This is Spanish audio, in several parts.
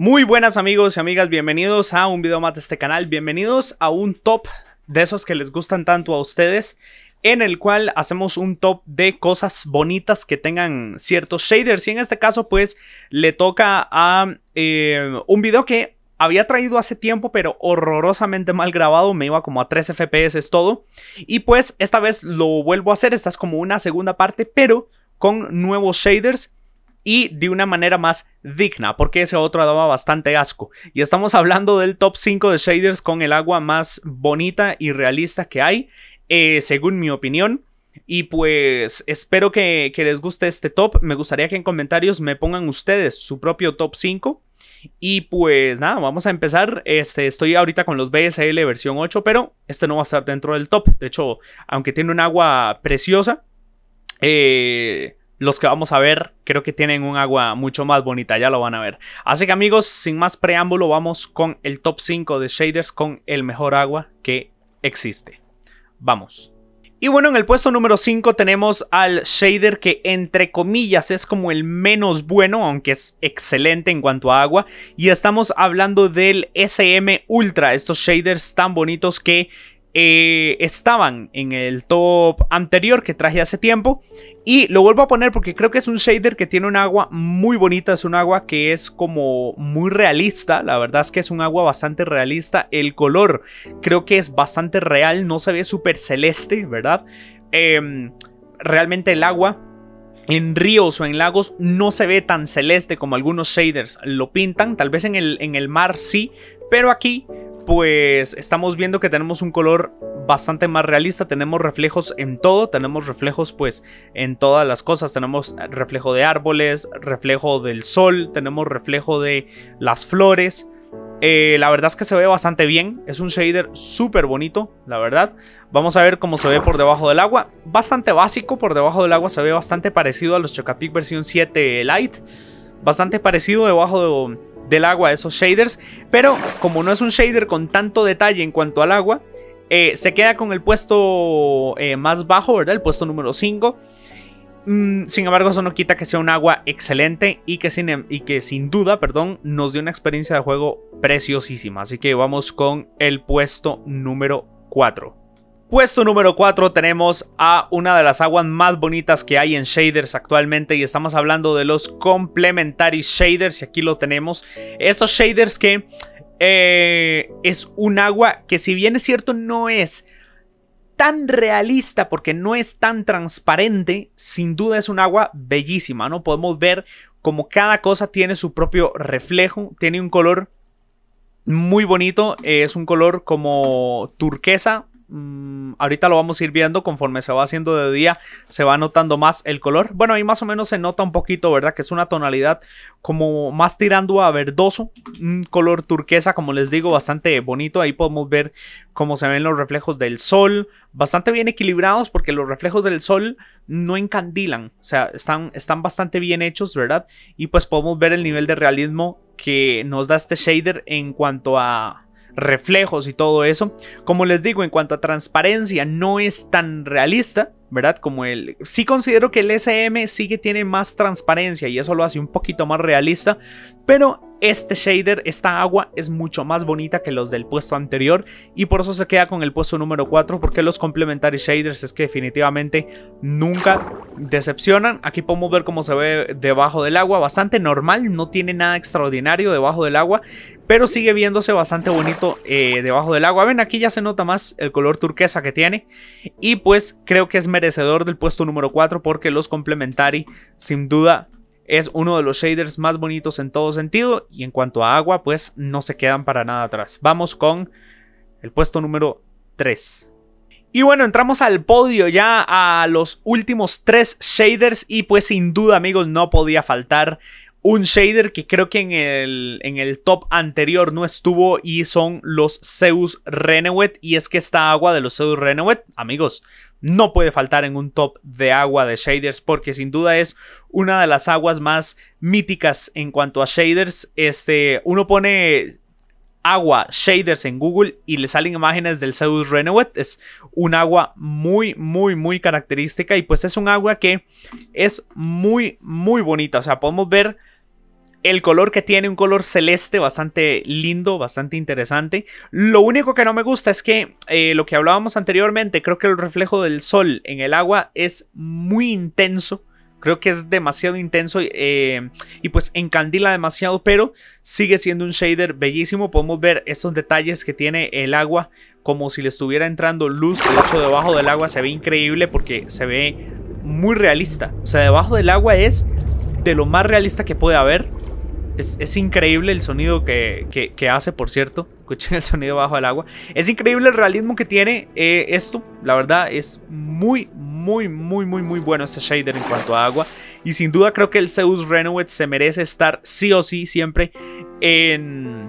Muy buenas amigos y amigas, bienvenidos a un video más de este canal, bienvenidos a un top de esos que les gustan tanto a ustedes, en el cual hacemos un top de cosas bonitas que tengan ciertos shaders, y en este caso pues le toca a un video que había traído hace tiempo pero horrorosamente mal grabado, me iba como a 3 FPS todo, y pues esta vez lo vuelvo a hacer, esta es como una segunda parte pero con nuevos shaders y de una manera más digna, porque ese otro daba bastante asco. Y estamos hablando del top 5 de shaders con el agua más bonita y realista que hay, según mi opinión. Y pues espero que les guste este top. Me gustaría que en comentarios me pongan ustedes su propio top 5. Y pues nada, vamos a empezar. Estoy ahorita con los BSL versión 8, pero este no va a estar dentro del top. De hecho, aunque tiene un agua preciosa, los que vamos a ver creo que tienen un agua mucho más bonita, ya lo van a ver. Así que amigos, sin más preámbulo, vamos con el top 5 de shaders con el mejor agua que existe. Vamos. Y bueno, en el puesto número 5 tenemos al shader que entre comillas es como el menos bueno, aunque es excelente en cuanto a agua. Y estamos hablando del SM Ultra, estos shaders tan bonitos que estaban en el top anterior que traje hace tiempo, y lo vuelvo a poner porque creo que es un shader que tiene un agua muy bonita, es un agua que es como muy realista, la verdad es que es un agua bastante realista, el color creo que es bastante real, no se ve súper celeste, ¿verdad? Realmente el agua en ríos o en lagos no se ve tan celeste como algunos shaders lo pintan, tal vez en el mar sí, pero aquí pues estamos viendo que tenemos un color bastante más realista, tenemos reflejos en todo, tenemos reflejos pues en todas las cosas, tenemos reflejo de árboles, reflejo del sol, tenemos reflejo de las flores, la verdad es que se ve bastante bien, es un shader súper bonito, la verdad. Vamos a ver cómo se ve por debajo del agua, bastante básico, por debajo del agua se ve bastante parecido a los Chocapic versión 7 Lite, bastante parecido debajo del agua esos shaders, pero como no es un shader con tanto detalle en cuanto al agua, se queda con el puesto más bajo, ¿verdad? El puesto número 5. Sin embargo, eso no quita que sea un agua excelente y que sin duda nos dio una experiencia de juego preciosísima. Así que vamos con el puesto número 4. Puesto número 4 tenemos a una de las aguas más bonitas que hay en shaders actualmente, y estamos hablando de los Complementary Shaders, y aquí lo tenemos. Estos shaders que es un agua que, si bien es cierto, no es tan realista porque no es tan transparente, sin duda es un agua bellísima, ¿no? Podemos ver como cada cosa tiene su propio reflejo, tiene un color muy bonito, es un color como turquesa. Ahorita lo vamos a ir viendo, conforme se va haciendo de día se va notando más el color. Bueno, ahí más o menos se nota un poquito, ¿verdad? Que es una tonalidad como más tirando a verdoso, un color turquesa, como les digo, bastante bonito. Ahí podemos ver cómo se ven los reflejos del sol, bastante bien equilibrados porque los reflejos del sol no encandilan, o sea, están bastante bien hechos, ¿verdad? Y pues podemos ver el nivel de realismo que nos da este shader en cuanto a reflejos y todo eso. Como les digo, en cuanto a transparencia no es tan realista, ¿verdad? Como el... sí considero que el SM sí que tiene más transparencia y eso lo hace un poquito más realista, pero este shader, esta agua es mucho más bonita que los del puesto anterior, y por eso se queda con el puesto número 4, porque los Complementary Shaders es que definitivamente nunca decepcionan. Aquí podemos ver cómo se ve debajo del agua, bastante normal, no tiene nada extraordinario debajo del agua, pero sigue viéndose bastante bonito debajo del agua. Ven, aquí ya se nota más el color turquesa que tiene, y pues creo que es merecedor del puesto número 4 porque los Complementary sin duda es uno de los shaders más bonitos en todo sentido, y en cuanto a agua pues no se quedan para nada atrás. Vamos con el puesto número 3. Y bueno, entramos al podio ya, a los últimos 3 shaders, y pues sin duda amigos no podía faltar un shader que creo que en el top anterior no estuvo, y son los SEUS Renewed, y es que esta agua de los SEUS Renewed, amigos, no puede faltar en un top de agua de shaders porque sin duda es una de las aguas más míticas en cuanto a shaders. Uno pone agua shaders en Google y le salen imágenes del SEUS Renewed. Es un agua muy muy muy característica, y pues es un agua que es muy muy bonita, o sea, podemos ver El color que tiene, un color celeste bastante lindo, bastante interesante. Lo único que no me gusta es que lo que hablábamos anteriormente, creo que el reflejo del sol en el agua es muy intenso. Creo que es demasiado intenso y pues encandila demasiado, pero sigue siendo un shader bellísimo. Podemos ver esos detalles que tiene el agua como si le estuviera entrando luz. De hecho, debajo del agua se ve increíble porque se ve muy realista. O sea, debajo del agua es de lo más realista que puede haber. Es increíble el sonido que hace, por cierto. Escuchen el sonido bajo el agua. Es increíble el realismo que tiene esto. La verdad es muy bueno este shader en cuanto a agua. Y sin duda creo que el SEUS Renewed se merece estar sí o sí siempre en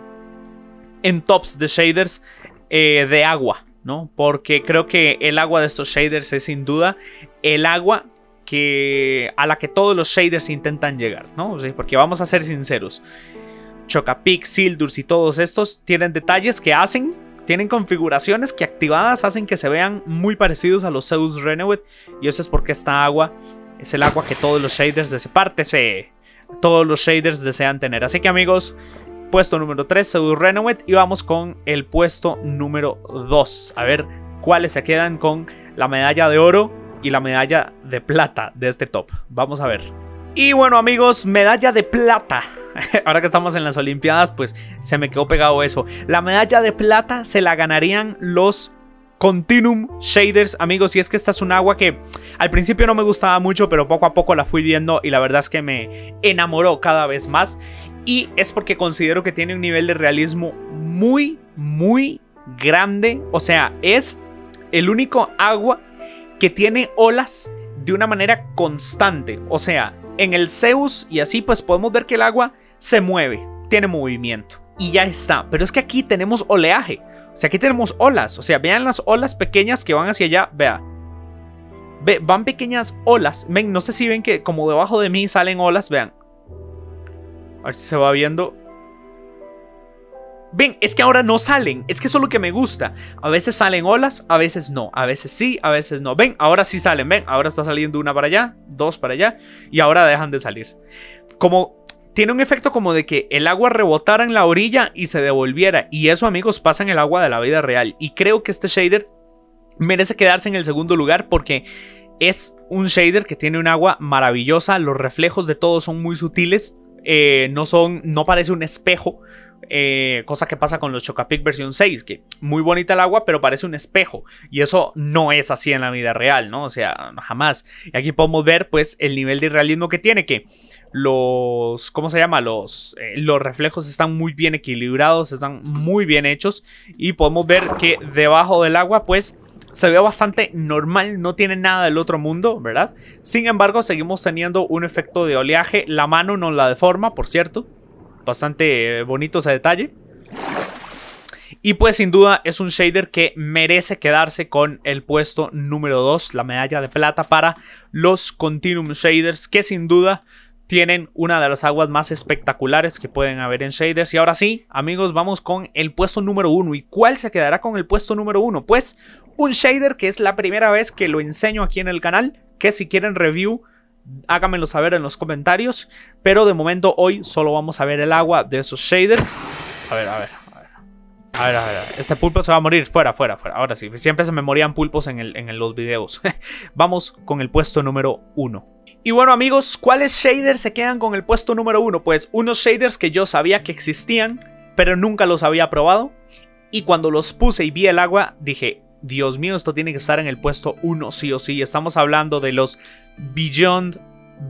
tops de shaders de agua, ¿no? Porque creo que el agua de estos shaders es sin duda el agua a la que todos los shaders intentan llegar, ¿no? O sea, porque vamos a ser sinceros, Chocapic, Sildur y todos estos tienen detalles que hacen, tienen configuraciones que activadas hacen que se vean muy parecidos a los SEUS Renewed, y eso es porque esta agua es el agua que todos los shaders todos los shaders desean tener. Así que amigos, puesto número 3, SEUS Renewed, y vamos con el puesto número 2, a ver cuáles se quedan con la medalla de oro y la medalla de plata de este top. Vamos a ver. Y bueno amigos, medalla de plata. Ahora que estamos en las Olimpiadas, pues se me quedó pegado eso. La medalla de plata se la ganarían los Continuum Shaders, amigos. Y es que esta es un agua que al principio no me gustaba mucho, pero poco a poco la fui viendo y la verdad es que me enamoró cada vez más. Y es porque considero que tiene un nivel de realismo muy grande. O sea, es el único agua que tiene olas de una manera constante. O sea, en el SEUS y así pues podemos ver que el agua se mueve, tiene movimiento y ya está. Pero es que aquí tenemos oleaje, o sea, aquí tenemos olas. O sea, vean las olas pequeñas que van hacia allá, vea. Van pequeñas olas, ven, no sé si ven que como debajo de mí salen olas, vean. A ver si se va viendo. Ven, es que ahora no salen, es que eso es lo que me gusta. A veces salen olas, a veces no, a veces sí, a veces no. Ven, ahora sí salen, ven, ahora está saliendo una para allá, dos para allá, y ahora dejan de salir. Como tiene un efecto como de que el agua rebotara en la orilla y se devolviera. Y eso, amigos, pasa en el agua de la vida real. Y creo que este shader merece quedarse en el segundo lugar porque es un shader que tiene un agua maravillosa. Los reflejos de todos son muy sutiles, no parece un espejo. Cosa que pasa con los Chocapic versión 6, que muy bonita el agua pero parece un espejo, y eso no es así en la vida real, ¿no? O sea, jamás. Y aquí podemos ver pues el nivel de realismo que tiene, que los, ¿cómo se llama? Los reflejos están muy bien equilibrados, están muy bien hechos, y podemos ver que debajo del agua pues se ve bastante normal, no tiene nada del otro mundo, ¿verdad? Sin embargo, seguimos teniendo un efecto de oleaje. La mano nos la deforma, por cierto. Bastante bonito ese detalle. Y pues sin duda es un shader que merece quedarse con el puesto número 2, la medalla de plata para los Continuum Shaders, que sin duda tienen una de las aguas más espectaculares que pueden haber en shaders. Y ahora sí, amigos, vamos con el puesto número 1. ¿Y cuál se quedará con el puesto número 1? Pues un shader que es la primera vez que lo enseño aquí en el canal, que si quieren review, háganmelo saber en los comentarios, pero de momento hoy solo vamos a ver el agua de esos shaders. A ver. Este pulpo se va a morir. Fuera. Ahora sí, siempre se me morían pulpos en los videos. Vamos con el puesto número 1. Y bueno amigos, ¿cuáles shaders se quedan con el puesto número 1? Pues unos shaders que yo sabía que existían, pero nunca los había probado. Y cuando los puse y vi el agua, dije, Dios mío, esto tiene que estar en el puesto 1 sí o sí. Estamos hablando de los Beyond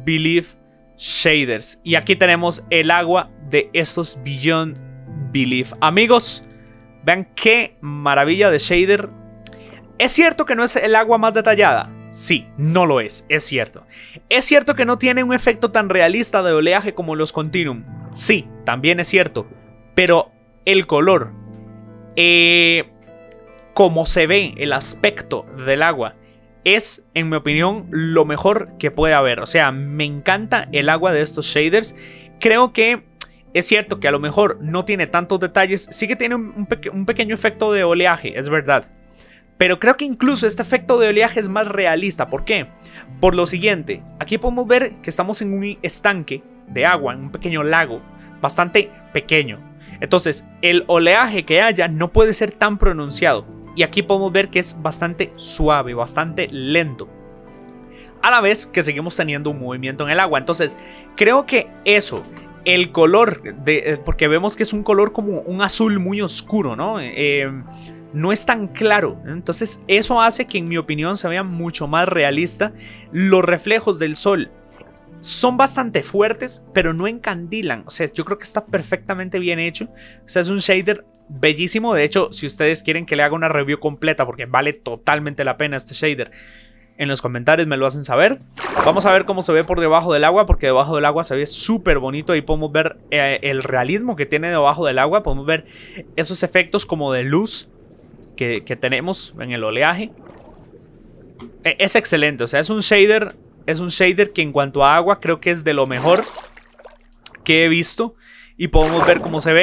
Belief Shaders. Y aquí tenemos el agua de estos Beyond Belief. Amigos, vean qué maravilla de shader. Es cierto que no es el agua más detallada. Sí, no lo es cierto. Es cierto que no tiene un efecto tan realista de oleaje como los Continuum. Sí, también es cierto. Pero el color, como se ve el aspecto del agua, es, en mi opinión, lo mejor que puede haber. O sea, me encanta el agua de estos shaders. Creo que es cierto que a lo mejor no tiene tantos detalles. Sí que tiene un pequeño efecto de oleaje, es verdad. Pero creo que incluso este efecto de oleaje es más realista. ¿Por qué? Por lo siguiente. Aquí podemos ver que estamos en un estanque de agua, en un pequeño lago, bastante pequeño. Entonces, el oleaje que haya no puede ser tan pronunciado. Y aquí podemos ver que es bastante suave, bastante lento. A la vez que seguimos teniendo un movimiento en el agua. Entonces, creo que eso, el color, porque vemos que es un color como un azul muy oscuro, ¿no? No es tan claro. Entonces, eso hace que, en mi opinión, se vea mucho más realista. Los reflejos del sol son bastante fuertes, pero no encandilan. O sea, yo creo que está perfectamente bien hecho. O sea, es un shader bellísimo. De hecho, si ustedes quieren que le haga una review completa, porque vale totalmente la pena este shader, en los comentarios me lo hacen saber. Vamos a ver cómo se ve por debajo del agua, porque debajo del agua se ve súper bonito. Ahí podemos ver el realismo que tiene debajo del agua. Podemos ver esos efectos como de luz que tenemos en el oleaje. Es excelente. O sea, es un shader que, en cuanto a agua, creo que es de lo mejor que he visto. Y podemos ver cómo se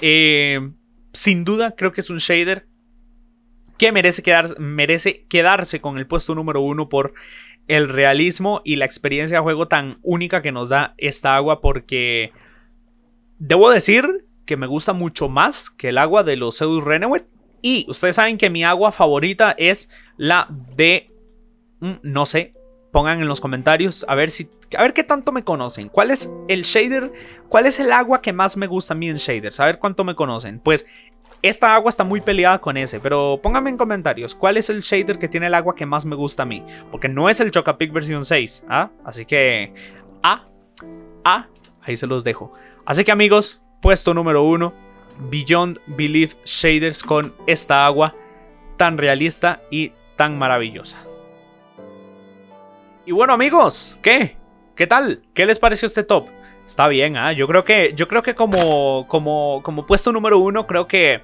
ve. Sin duda, creo que es un shader que merece quedarse con el puesto número 1 por el realismo y la experiencia de juego tan única que nos da esta agua, porque debo decir que me gusta mucho más que el agua de los SEUS Renewed. Y ustedes saben que mi agua favorita es la de... no sé, pongan en los comentarios a ver qué tanto me conocen. ¿Cuál es el shader? ¿Cuál es el agua que más me gusta a mí en shaders? A ver cuánto me conocen. Pues... esta agua está muy peleada con ese, pero pónganme en comentarios cuál es el shader que tiene el agua que más me gusta a mí. Porque no es el Chocapic versión 6, ¿ah? Así que... ahí se los dejo. Así que, amigos, puesto número 1, Beyond Belief Shaders, con esta agua tan realista y tan maravillosa. Y bueno, amigos, ¿qué? ¿Qué tal? ¿Qué les pareció este top? Está bien, ¿eh? Yo creo que como puesto número 1, creo que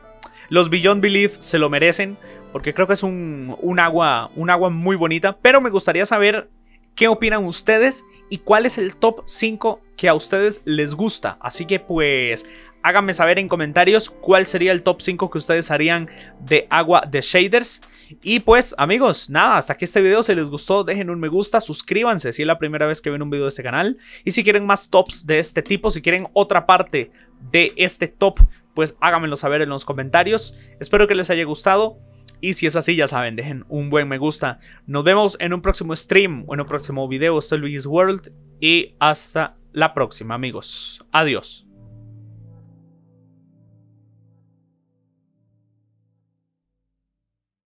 los Beyond Belief se lo merecen, porque creo que es un agua muy bonita. Pero me gustaría saber qué opinan ustedes y cuál es el top 5 que a ustedes les gusta. Así que, pues, háganme saber en comentarios cuál sería el top 5 que ustedes harían de agua de shaders. Y pues, amigos, nada, hasta aquí este video. Si les gustó, dejen un me gusta, suscríbanse si es la primera vez que ven un video de este canal. Y si quieren más tops de este tipo, si quieren otra parte de este top, pues háganmelo saber en los comentarios. Espero que les haya gustado. Y si es así, ya saben, dejen un buen me gusta. Nos vemos en un próximo stream o en un próximo video. Soy Luigi's World y hasta la próxima, amigos. Adiós.